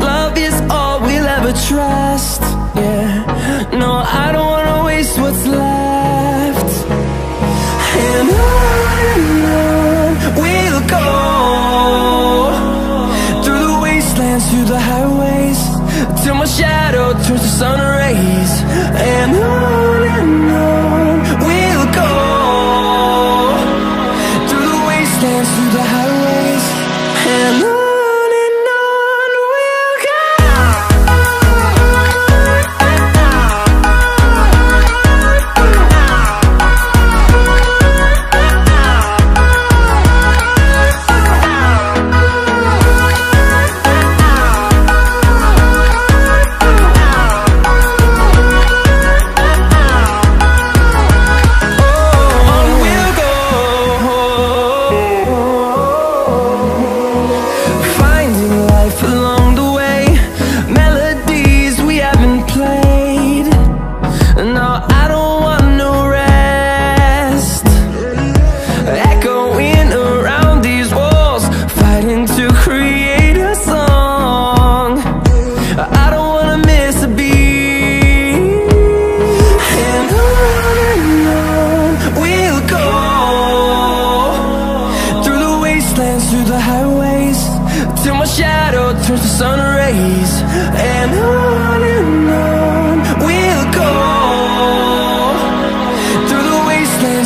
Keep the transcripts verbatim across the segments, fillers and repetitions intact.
love is all we'll ever trust. Yeah, no, I don't wanna waste what's left. And on and on we'll go, through the wastelands, through the highways, till my shadow turns to sun rays. And on and on we'll go, through the wastelands, through the highways, and on. Through the highways, till my shadow turns to sun rays. And on and on we'll go, through the wastelands,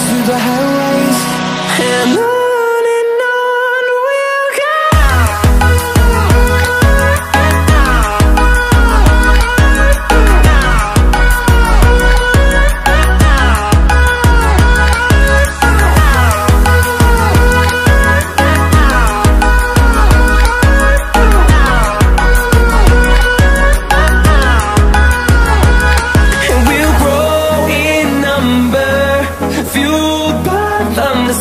through the highways, and on.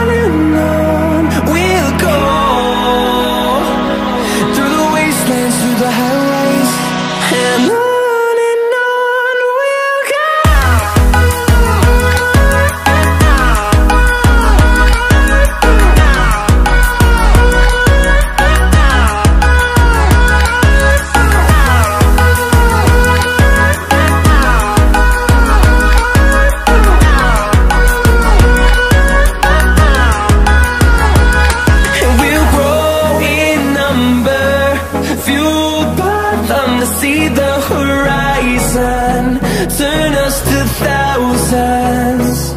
through the highways and I turn us to thousands,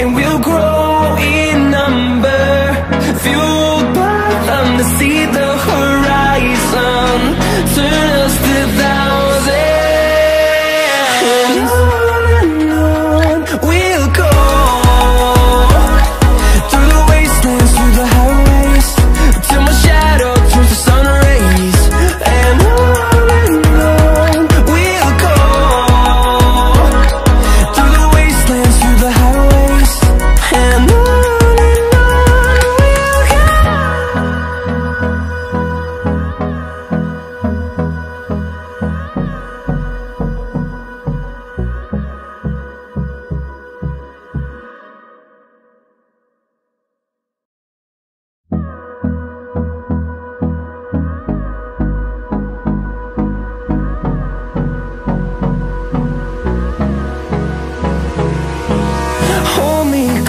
and we'll grow in number, fueled by them to see the horizon. Turn us to thousands, and on and on we'll go, through the wastelands, through the highways, till my shadow turns to sun rays. And on and on we'll go,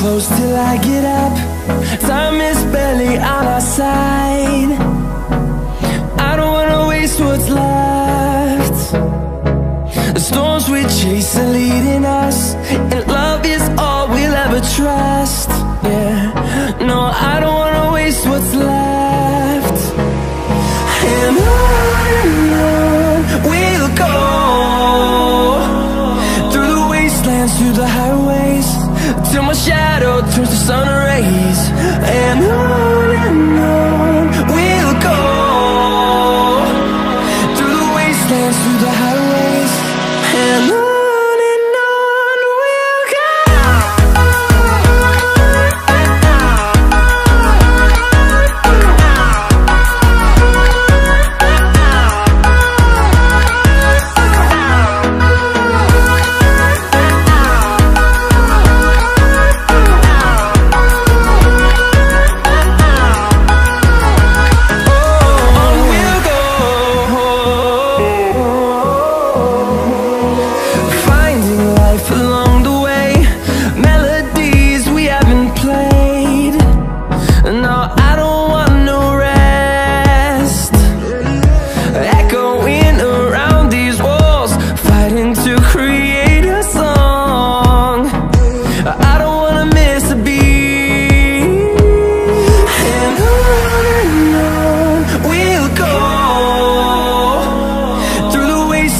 close till I get up. Time is barely on our side. I don't wanna waste what's left. The storms we chase are leading us, and love is all we'll ever trust. Yeah, no, I don't wanna waste what's left. And on and on we'll go, through the wastelands, through the highways, till my shadow turns to sun rays. And on and on we'll go, through the wastelands, through the highways. And on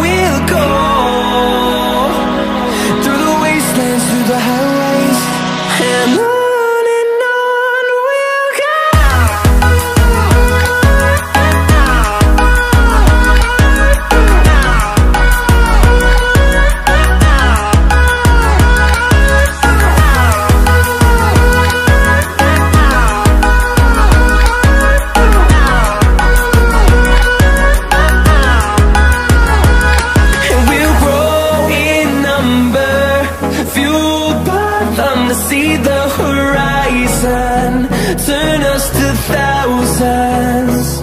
we'll go, through the wastelands, through the highways. And on turn us to thousands,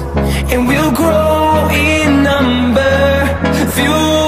and we'll grow in number, fueled